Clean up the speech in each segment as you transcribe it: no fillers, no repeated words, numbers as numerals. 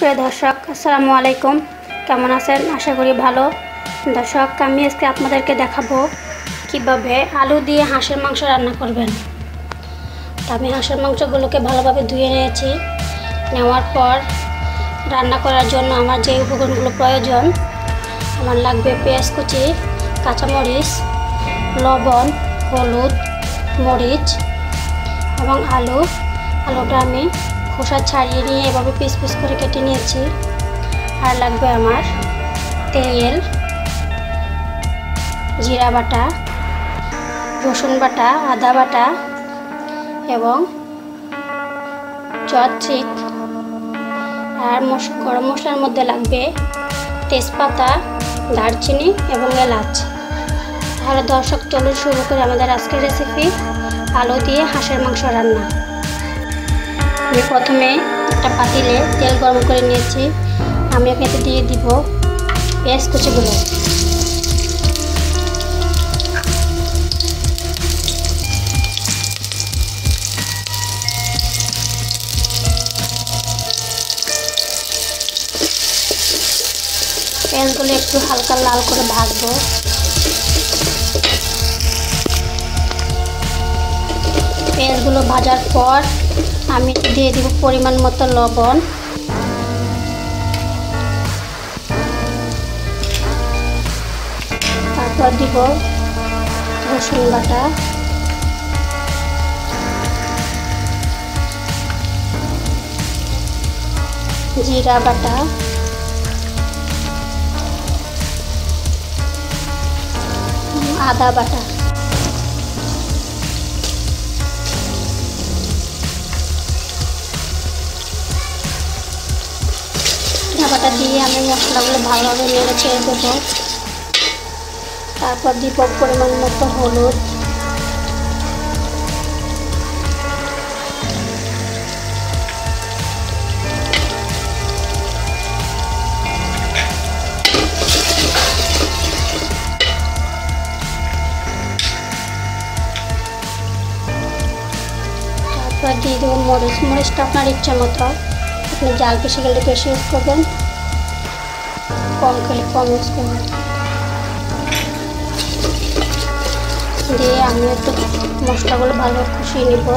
প্রিয় দর্শক আসসালামু আলাইকুম, কেমন আছেন? আশা করি ভালো। দর্শক, আমি আজকে আপনাদেরকে দেখাবো কীভাবে আলু দিয়ে হাঁসের মাংস রান্না করবেন। আমি হাঁসের মাংসগুলোকে ভালোভাবে ধুয়ে নিয়েছি। নেওয়ার পর রান্না করার জন্য আমার যে উপকরণগুলো প্রয়োজন, আমার লাগবে পেঁয়াজ কুচি, কাঁচামরিচ, লবণ, হলুদ, মরিচ এবং আলু। আলুটা আমি খোসা ছাড়িয়ে নিয়ে এভাবে পিস পিস করে কেটে নিয়েছি। আর লাগবে আমার তেল, জিরা বাটা, রসুন বাটা, আদা বাটা এবং জয়ত্রিক। আর গরম মশলার মধ্যে লাগবে তেজপাতা, দারচিনি এবং এলাচ। তাহলে দর্শক চলুন শুরু করে আমাদের আজকের রেসিপি, আলু দিয়ে হাঁসের মাংস রান্না। আমি প্রথমে একটা পাতিলে তেল গরম করে নিয়েছি। আমি এতে দিয়ে দিব পেঁয়াজ কুচিগুলো, পেঁয়াজগুলো একটু হালকা লাল করে ভাজবো। পেঁয়াজগুলো ভাজার পর আমি দিয়ে দিব পরিমাণ মতো লবণ, তারপর দিব রসুন বাটা, জিরা বাটা, আদা বাটা। বাটা দিয়ে আমি মশলাগুলো ভালোভাবে নেড়ে ছেড়ে দেবো। তারপর দিব পরিমাণ মতো হলুদ, তারপর দিয়ে দেবো মরিচ। মরিচটা আপনার ইচ্ছা মতো, আপনি জাল বেশি খেলে বেশি ইউজ করবেন, কম খেলে কম ইউজ করবেন। দিয়ে আমি একটু মশলাগুলো ভালো কষিয়ে নেব।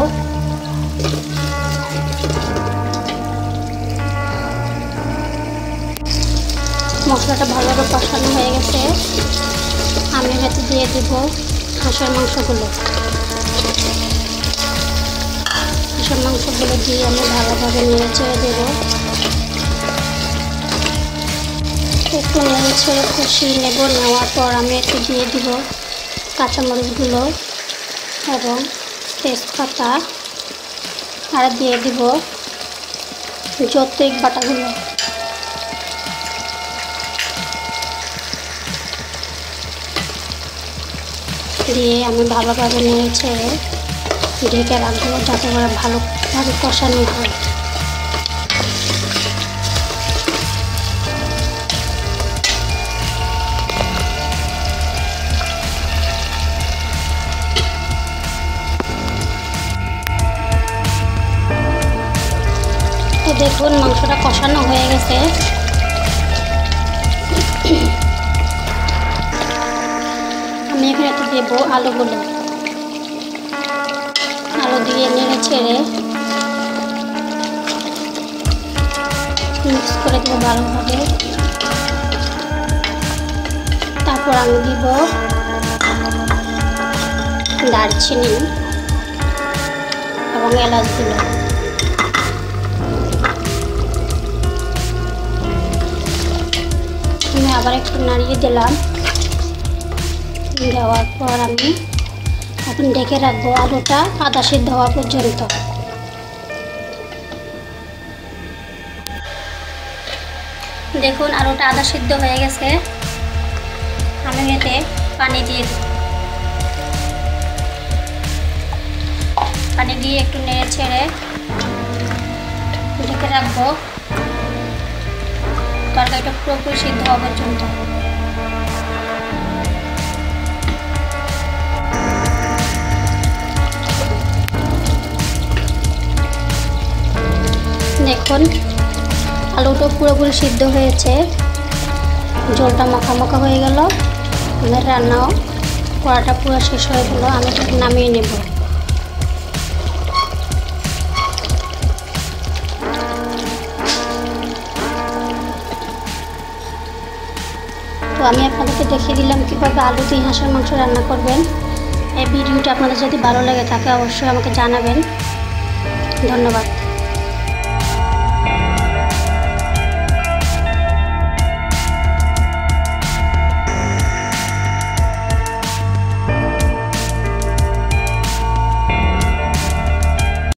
মশলাটা ভালোভাবে কষানো হয়ে গেছে। আমি এতে দিয়ে দেব হাঁসের মাংসগুলো। হাঁসের মাংসগুলো দিয়ে আমি ভালোভাবে নেড়ে ছেড়ে দেব। একটু নেড়ে ছেড়ে কষিয়ে নেব। নেওয়ার পর আমি একটু দিয়ে দিব কাঁচামরিচগুলো এবং তেজপাতা, আর দিয়ে দিব জয়ত্রিক বাটাগুলো। দিয়ে আমি ভালোভাবে নেড়ে ছেড়ে ঢেকে রাখবো, যাতে করে ভালোভাবে কষানো হয়। দেখুন মাংসটা কষানো হয়ে গেছে। আমি এখানে দেব আলুগুলো। আলু দিয়ে নেড়ে ছেড়ে মিক্স করে দেবো ভালোভাবে। তারপর আমি দিব দারচিনি এবং এলাচগুলো। আমি আবার একটু নাড়িয়ে দিলাম। দেওয়ার পর আমি এখন ঢেকে রাখবো আলুটা আধা সিদ্ধ হওয়া পর্যন্ত। দেখুন আলুটা আধা সিদ্ধ হয়ে গেছে। আমি এতে পানি দিয়ে দিই। পানি দিয়ে একটু নেড়ে ছেড়ে ঢেকে রাখবো তরকারিটা পুরোপুরি সিদ্ধ হওয়া পর্যন্ত। দেখুন आलूटा पुरोपुरी सिद्ध हो झोलटा माखा माखा हो गल रान्नाओ कड़ाटा पूरा शेष हो गल आलूटा नामिए नेब। तो आमी आपनादेरके देखिए दिलाम किभाबे आलू दिए हाঁসের মাংস রান্না করবেন। এই ভিডিওটি আপনাদের যদি ভালো লাগে থাকে অবশ্যই আমাকে জানাবেন। ধন্যবাদ।